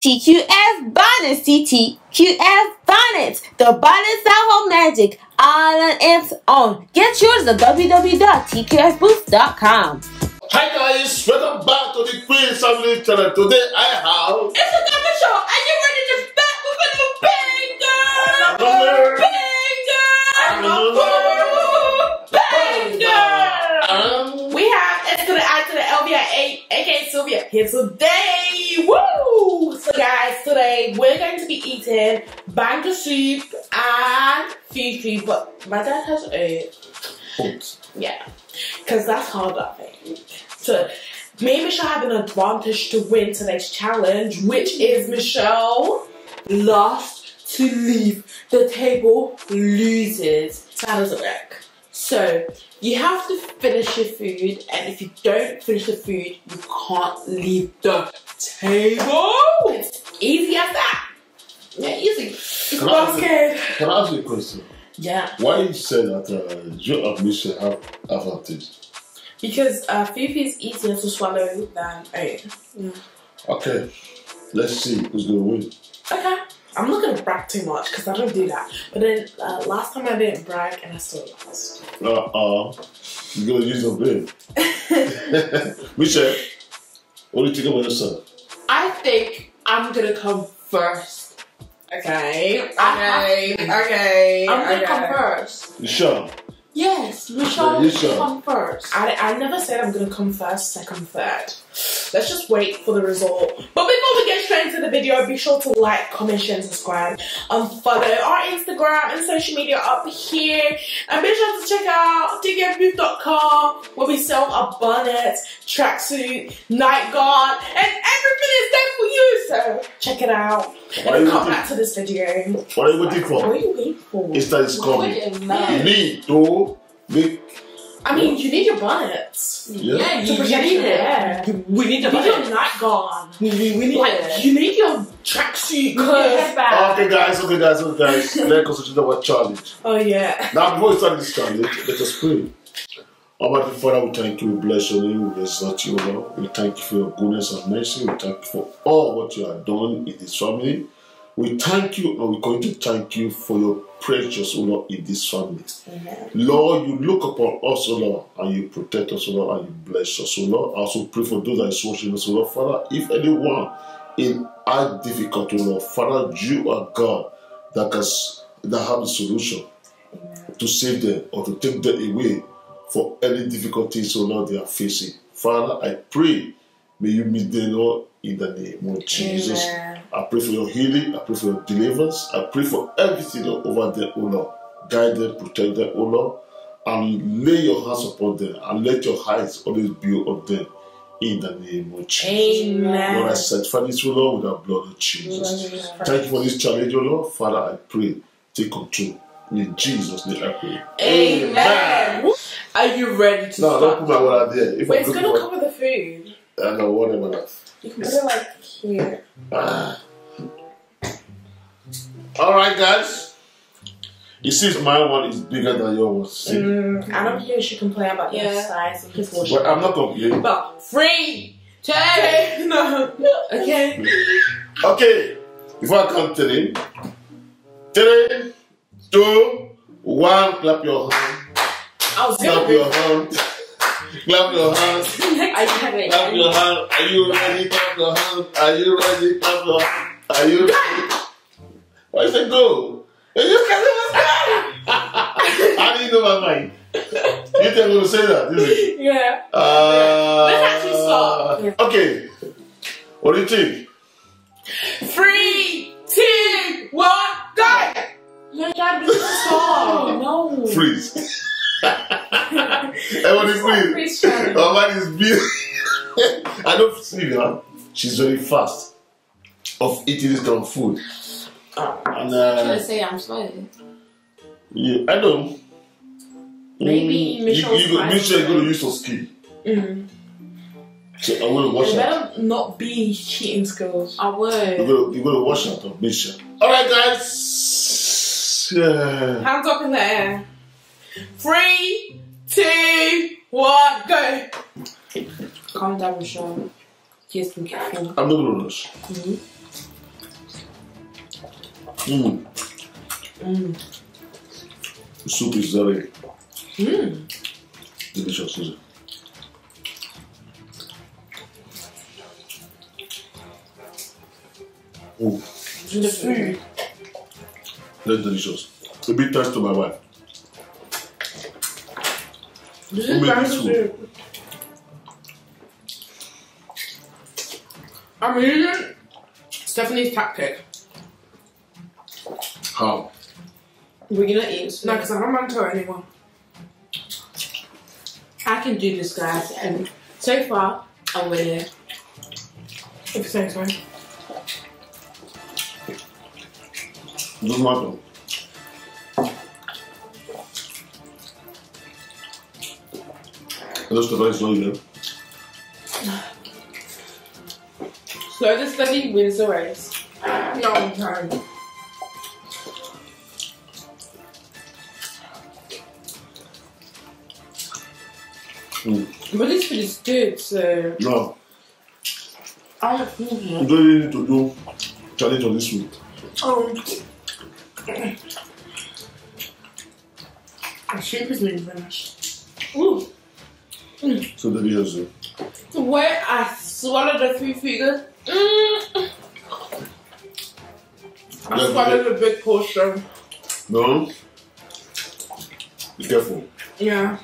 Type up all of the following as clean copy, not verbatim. TQF Bonnets, TQF Bonnets, the bonnets that hold magic all on its own. Get yours at www.tqfbooth.com. Hi guys, welcome back to the Queens family channel. Today I have... It's a cover show and you're ready to back with a banger! Banger! Banger! We have S to the I to the LBIA, aka Sylvia, here today! Woo! So guys, today we're going to be eating BANGA soup and FUFU, but my dad has a oats. Yeah, because that's hard, I think. So me and Michelle have an advantage to win today's challenge, which is Michelle last to leave the table loses. That doesn't work. So you have to finish your food, and if you don't finish the food, you can't leave the table. It's easy as that. Yeah, easy. It's basket. Can I ask you a question? Yeah. Why did you say that you and Michelle have advantage? Because FUFU is easier to swallow than oat. Yeah. Okay, let's see who's gonna win. Okay. I'm not gonna brag too much because I don't do that. But then last time I didn't brag and I still lost. You're gonna use your brain. Michelle, what do you think about yourself? I think I'm gonna come first. Okay. I'm gonna come first. Michelle. Yes, Michelle, yeah, sure. Come first. I never said I'm gonna come first, second, third. Let's just wait for the result. But before we get straight into the video, be sure to like, comment, share, and subscribe, and follow our Instagram and social media up here. And be sure to check out tqfbooth.com, where we sell our bonnets, tracksuit, night guard, and everything is there for you. So check it out. And come back to this video. What are you waiting for? What are you waiting for? It's that it's coming. You need to. You need your bonnets. Yeah, you need it. We need the bonnets. You need your nightgown. You need your tracksuit. Okay guys. Let's consider our challenge. Oh yeah. Now before we start this challenge, let us pray. Almighty Father, we thank you, we bless your name, we exalt you, Lord. We thank you for your goodness and mercy. We thank you for all what you have done in this family. We thank you, and we're going to thank you for your precious, O Lord, in this family. Amen. Lord, you look upon us, O Lord, and you protect us, O Lord, and you bless us, O Lord. I also pray for those that is watching us, O Lord. Father, if anyone in our difficulty, O Lord, Father, you are God that have a solution. Amen. To save them or to take them away for any difficulties, O Lord, they are facing. Father, I pray, may you meet them, Lord, in the name of Jesus. Amen. I pray for your healing, I pray for your deliverance, I pray for everything over them, O Lord. Guide them, protect them, O Lord, and lay your hands upon them, and let your eyes always be on them, in the name of Jesus. Amen. Lord, I sanctify this, O Lord, with the blood of Jesus. Amen. Thank you for this challenge, O Lord. Father, I pray, take control. In Jesus' name I pray. Amen. Are you ready to start? No, don't put my water there. Wait, it's going to cover the food. I know, whatever else. You can put it like here. Alright guys. You see my one is bigger than yours. I don't care if you complain about the size of this one. But I'm not complaining. But 3, 2, no. Okay. Okay. Before I count today. 3, 2, 1, clap your hands. Clap your hands. Clap your hands. Clap your hands. Are you ready? Clap your hands. Are you ready? Clap your hands. Are you ready? Why is it go? It's just because it was done. I didn't know my mind. You think I'm going to say that, did you? Yeah. Let's actually start. Yeah. Okay. What do you think? 3, 2, 1, go! No, Dad, this is song. No. Freeze. Everybody freeze. My mind is beautiful. I don't see her. She's very fast of eating this kind of food. And, should I say I'm slow? Yeah, I don't. Maybe Michelle is going to use her skill. So I'm going to wash out. Better not be cheating skills. I would. You're going to wash out of Michelle. Alright guys. Yeah. Hands up in the air. 3, 2, 1, go. Calm down, Michelle. I'm not going to rush. The soup is very delicious, isn't it? Oh, the food. That's delicious. A big thanks to my wife. This is nice food. I'm using Stephanie's tactic. How? Well, you're not eating. No, because I don't mind telling anyone. I can do this, guys, and so far, I'm winning. If you say so. It doesn't matter. That's the rice one, you know. Slow the study wins the race. No, I'm tired. But this food is good, so... No. I have food now. You don't really need to do challenge on this food. The soup is being finished. Ooh. So delicious. The way I swallowed the fufu goes. I swallowed a big portion. No. Be careful. Yeah.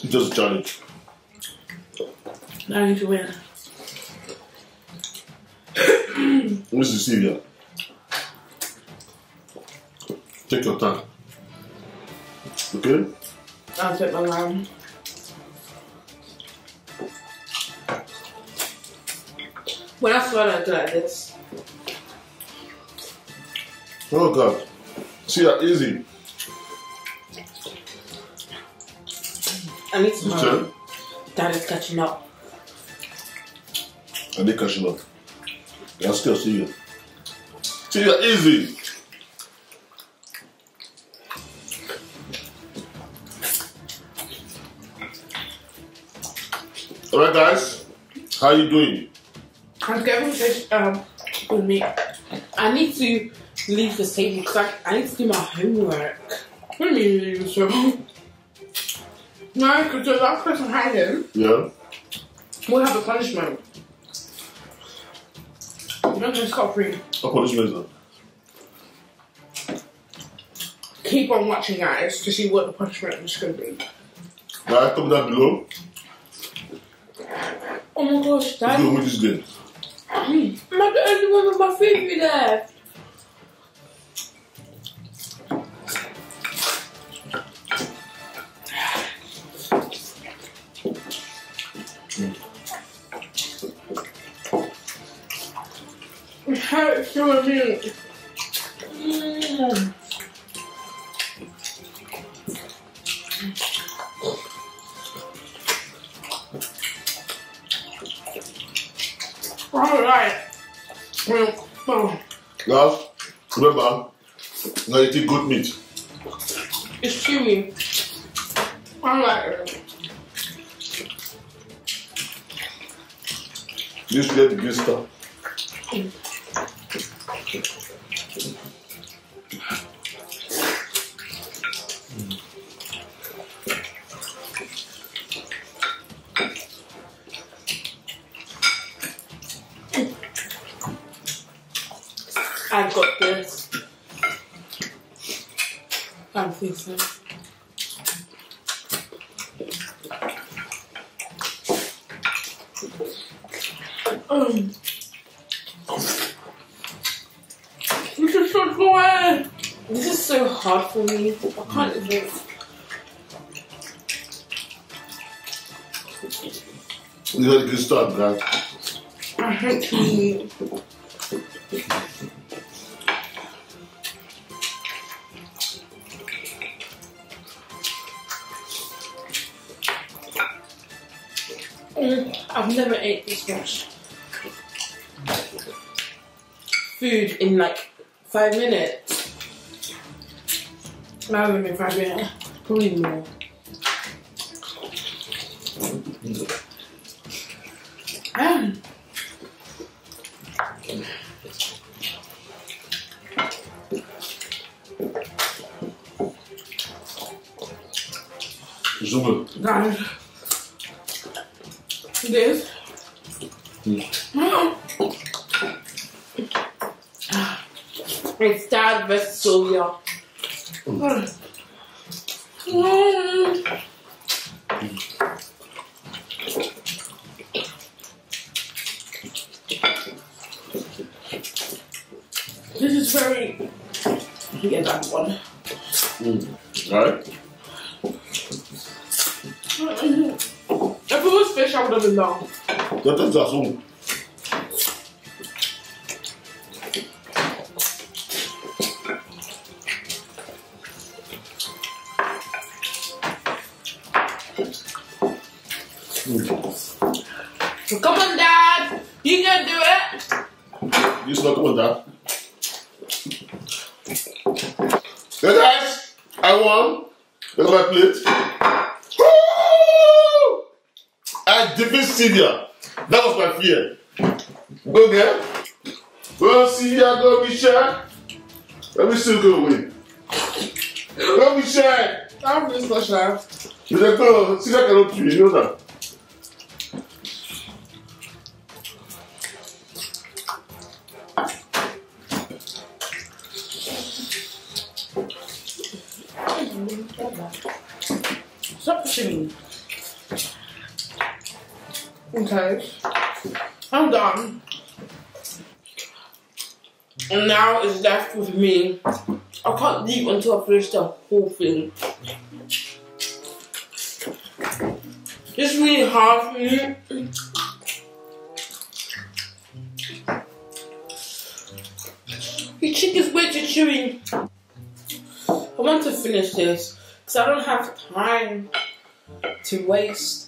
It's just a challenge. I need to win. This is Sylvia. Take your time. Okay? I'll take my time. When I swallow, I do like this. Oh God. See that easy. I need to know. Dad is catching up. Are they catching up? They are still seeing you. See you easy. Alright guys, how are you doing? I'm getting fish with me. I need to leave the table because I need to do my homework. What do you mean leave the table? No, because the last person hanging. Yeah. We'll have a punishment. You're not going to stop free. What punishment is that? Keep on watching guys to see what the punishment is going to be. Guys, comment down below. Oh my gosh, Dad. Who is good? I'm not the only one with my food left. It hurts so much. Alright. Guys, remember, now you eat good meat. It's chewy. I like it. This red blister. I've got this. I don't think so. This is so good. This is so hard for me. I can't do this. You had a good start, man. I hate to eat. I've never ate this much food in like 5 minutes. Not even 5 minutes, probably more. Zoomen. Guys, this. It's that with Sylvia. This is very. Yeah, that one. Alright. If it was fish, I would have been down. That is awesome. So come on, Dad. You can do it. You still come on, Dad. Hey guys, I won. Look at my plate. Woo! I defeated Sylvia. That was my fear. Go there. Go Sylvia, go Michelle. Let me still go away. Go Michelle. I'm just not shy. Sylvia cannot do it, you know that. Stop pushing me. Okay. I'm done. And now it's left with me. I can't leave until I finish the whole thing. This is really hard for me. The chicken's way too chewy. I want to finish this. Because I don't have time to waste.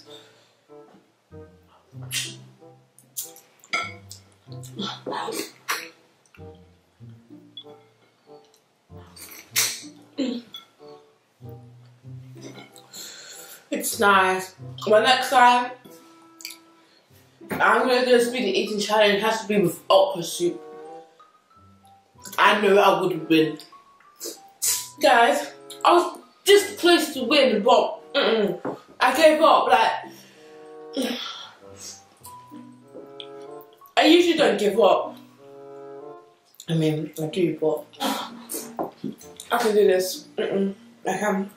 It's nice. Well, next time, I'm going to do a speedy eating challenge. It has to be with okra soup. I know I would win. Guys, I was just close to win, but I gave up. Like, I usually don't give up. I mean, I do, but I can do this. I can.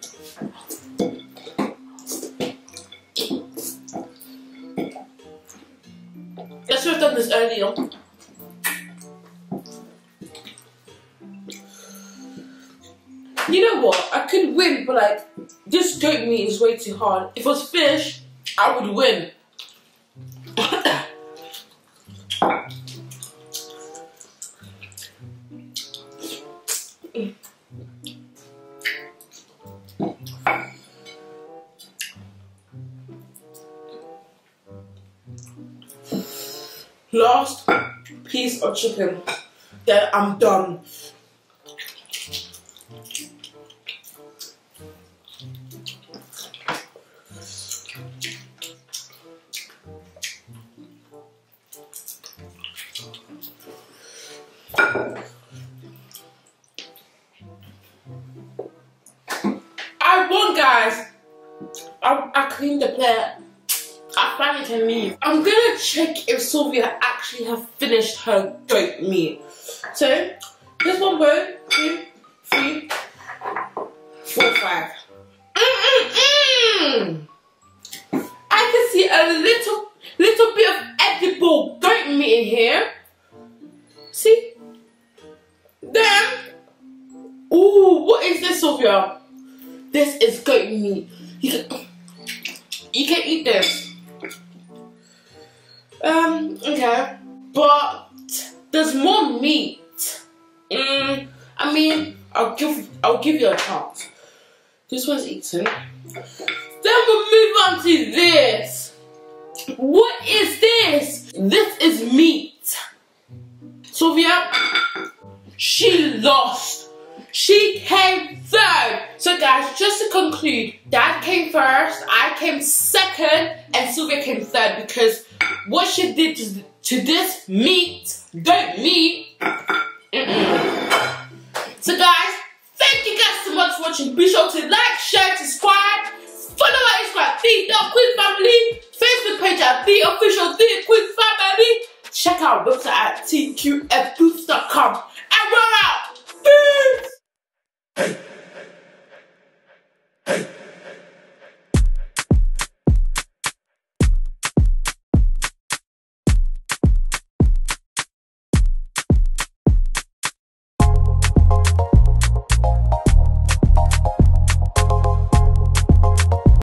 I should have done this earlier. You know what? I could win, but like, this goat meat is way too hard. If it was fish, I would win. Last piece of chicken. Then I'm done. I cleaned the plate. I finally can leave. I'm gonna check if Sylvia actually has finished her goat meat. So, this one, 1, 2, 3, 4, 5. I can see a little bit of edible goat meat in here. See? Then, ooh, what is this, Sylvia? This is goat meat. You can eat this. Okay. But there's more meat. I mean, I'll give you a chance. This one's eaten. Then we'll move on to this. What is this? This is meat. Sylvia, she lost. She came third. So guys, just to conclude, Dad came first, I came came second and Sylvia came third because what she did to this meat, goat meat. So guys, thank you guys so much for watching. Be sure to like, share, subscribe, follow our Instagram, the Queen Family, Facebook page at the official the Queen Family. Check out our website at tqfbooth.com.